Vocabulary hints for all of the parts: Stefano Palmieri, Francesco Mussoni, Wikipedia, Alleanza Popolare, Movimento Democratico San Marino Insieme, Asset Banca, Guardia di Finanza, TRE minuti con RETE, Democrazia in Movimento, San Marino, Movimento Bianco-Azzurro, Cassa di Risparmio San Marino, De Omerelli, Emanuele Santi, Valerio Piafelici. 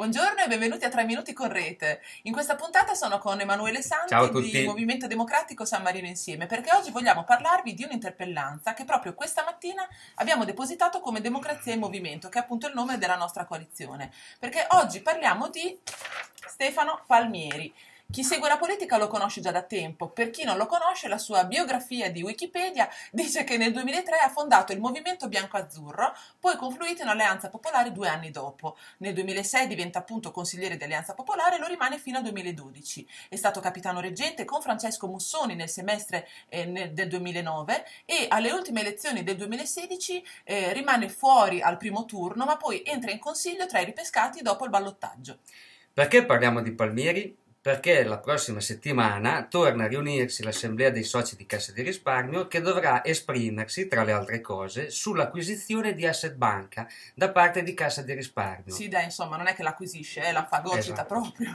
Buongiorno e benvenuti a TRE minuti con RETE. In questa puntata sono con Emanuele Santi di Movimento Democratico San Marino Insieme, perché oggi vogliamo parlarvi di un'interpellanza che proprio questa mattina abbiamo depositato come Democrazia in Movimento, che è appunto il nome della nostra coalizione, perché oggi parliamo di Stefano Palmieri. Chi segue la politica lo conosce già da tempo, per chi non lo conosce la sua biografia di Wikipedia dice che nel 2003 ha fondato il Movimento Bianco-Azzurro, poi confluito in Alleanza Popolare 2 anni dopo. Nel 2006 diventa appunto consigliere di Alleanza Popolare e lo rimane fino al 2012. È stato capitano reggente con Francesco Mussoni nel semestre del 2009 e alle ultime elezioni del 2016 rimane fuori al primo turno, ma poi entra in consiglio tra i ripescati dopo il ballottaggio. Perché parliamo di Palmieri? Perché la prossima settimana torna a riunirsi l'assemblea dei soci di Cassa di Risparmio, che dovrà esprimersi, tra le altre cose, sull'acquisizione di Asset Banca da parte di Cassa di Risparmio. Sì, dai, insomma, non è che l'acquisisce, la fagocita proprio.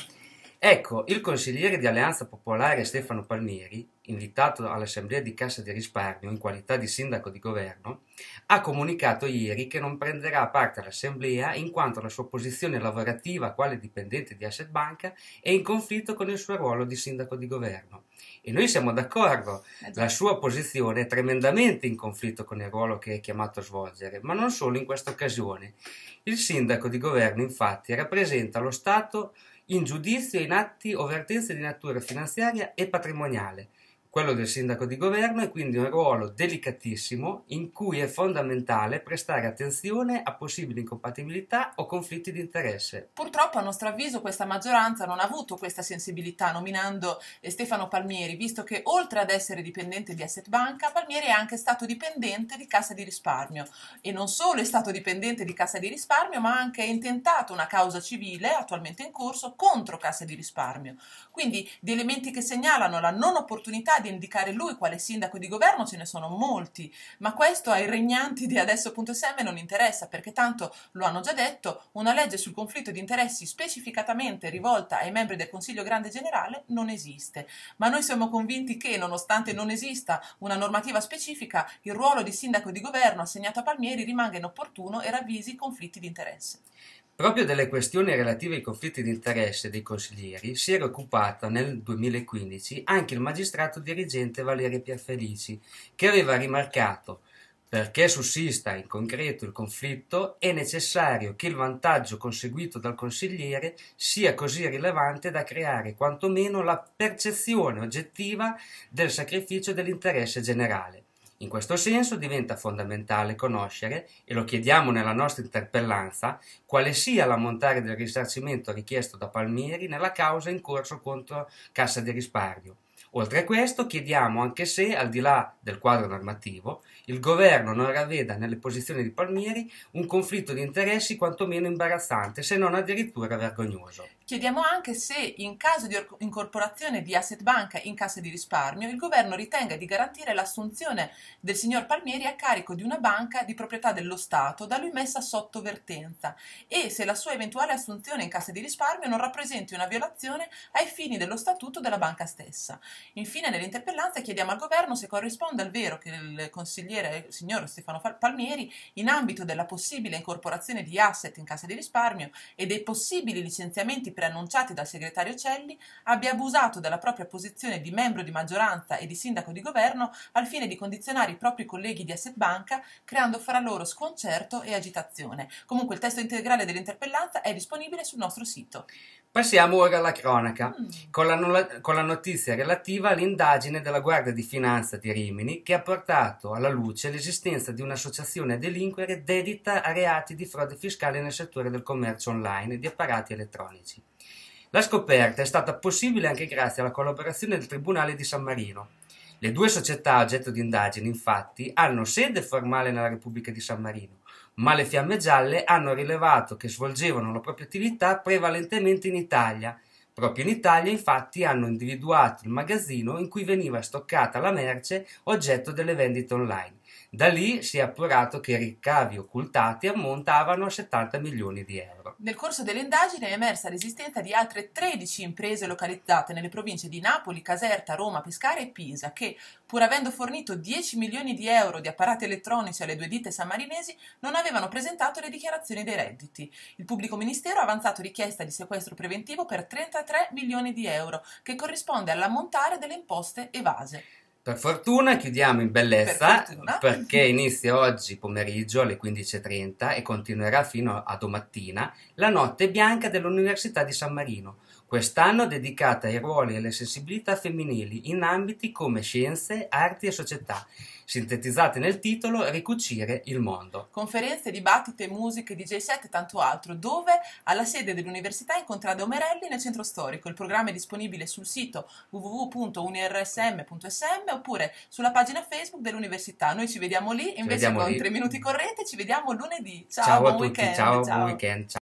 Ecco, il consigliere di Alleanza Popolare Stefano Palmieri, invitato all'assemblea di Cassa di Risparmio in qualità di sindaco di governo, ha comunicato ieri che non prenderà parte all'assemblea in quanto la sua posizione lavorativa quale dipendente di Asset Banca è in conflitto con il suo ruolo di sindaco di governo. E noi siamo d'accordo, la sua posizione è tremendamente in conflitto con il ruolo che è chiamato a svolgere, ma non solo in questa occasione. Il sindaco di governo infatti rappresenta lo Stato in giudizio in atti o vertenze di natura finanziaria e patrimoniale. Quello del sindaco di governo è quindi un ruolo delicatissimo in cui è fondamentale prestare attenzione a possibili incompatibilità o conflitti di interesse. Purtroppo a nostro avviso questa maggioranza non ha avuto questa sensibilità nominando Stefano Palmieri, visto che oltre ad essere dipendente di Asset Banca, Palmieri è anche stato dipendente di Cassa di Risparmio, e non solo è stato dipendente di Cassa di Risparmio ma ha anche intentato una causa civile attualmente in corso contro Cassa di Risparmio. Quindi di elementi che segnalano la non opportunità di indicare lui quale sindaco di governo ce ne sono molti, ma questo ai regnanti di adesso.sm non interessa, perché tanto lo hanno già detto, una legge sul conflitto di interessi specificatamente rivolta ai membri del Consiglio Grande Generale non esiste, ma noi siamo convinti che nonostante non esista una normativa specifica il ruolo di sindaco di governo assegnato a Palmieri rimanga inopportuno e ravvisi i conflitti di interesse. Proprio delle questioni relative ai conflitti di interesse dei consiglieri si era occupata nel 2015 anche il magistrato dirigente Valerio Piafelici, che aveva rimarcato: perché sussista in concreto il conflitto è necessario che il vantaggio conseguito dal consigliere sia così rilevante da creare quantomeno la percezione oggettiva del sacrificio dell'interesse generale. In questo senso diventa fondamentale conoscere, e lo chiediamo nella nostra interpellanza, quale sia l'ammontare del risarcimento richiesto da Palmieri nella causa in corso contro Cassa di Risparmio. Oltre a questo chiediamo anche se, al di là del quadro normativo, il governo non ravveda nelle posizioni di Palmieri un conflitto di interessi quantomeno imbarazzante, se non addirittura vergognoso. Chiediamo anche se, in caso di incorporazione di Asset Banca in Cassa di Risparmio, il governo ritenga di garantire l'assunzione del signor Palmieri a carico di una banca di proprietà dello Stato da lui messa sotto vertenza, e se la sua eventuale assunzione in Cassa di Risparmio non rappresenti una violazione ai fini dello statuto della banca stessa. Infine, nell'interpellanza chiediamo al governo se corrisponde al vero che il consigliere, il signor Stefano Palmieri, in ambito della possibile incorporazione di asset in Cassa di Risparmio e dei possibili licenziamenti preannunciati dal segretario Celli, abbia abusato della propria posizione di membro di maggioranza e di sindaco di governo al fine di condizionare i propri colleghi di Asset Banca, creando fra loro sconcerto e agitazione. Comunque il testo integrale dell'interpellanza è disponibile sul nostro sito. Passiamo ora alla cronaca, con la notizia relativa all'indagine della Guardia di Finanza di Rimini, che ha portato alla luce l'esistenza di un'associazione a delinquere dedita a reati di frode fiscale nel settore del commercio online e di apparati elettronici. La scoperta è stata possibile anche grazie alla collaborazione del Tribunale di San Marino. Le due società oggetto di indagine, infatti, hanno sede formale nella Repubblica di San Marino, ma le fiamme gialle hanno rilevato che svolgevano la propria attività prevalentemente in Italia. Proprio in Italia, infatti, hanno individuato il magazzino in cui veniva stoccata la merce oggetto delle vendite online. Da lì si è appurato che i ricavi occultati ammontavano a 70 milioni di euro. Nel corso dell'indagine è emersa l'esistenza di altre 13 imprese localizzate nelle province di Napoli, Caserta, Roma, Pescara e Pisa che, pur avendo fornito 10 milioni di euro di apparati elettronici alle due ditte sammarinesi, non avevano presentato le dichiarazioni dei redditi. Il pubblico ministero ha avanzato richiesta di sequestro preventivo per 33 milioni di euro, che corrisponde all'ammontare delle imposte evase. Per fortuna chiudiamo in bellezza, perché inizia oggi pomeriggio alle 15:30 e continuerà fino a domattina la notte bianca dell'Università di San Marino, quest'anno dedicata ai ruoli e alle sensibilità femminili in ambiti come scienze, arti e società, sintetizzate nel titolo Ricucire il mondo. Conferenze, dibattite, musiche, DJ set e tanto altro, dove alla sede dell'università incontra De Omerelli nel centro storico. Il programma è disponibile sul sito www.unirsm.sm oppure sulla pagina Facebook dell'università. Noi ci vediamo lì, invece con 3 minuti con rete ci vediamo lunedì. Ciao, buon weekend. Ciao.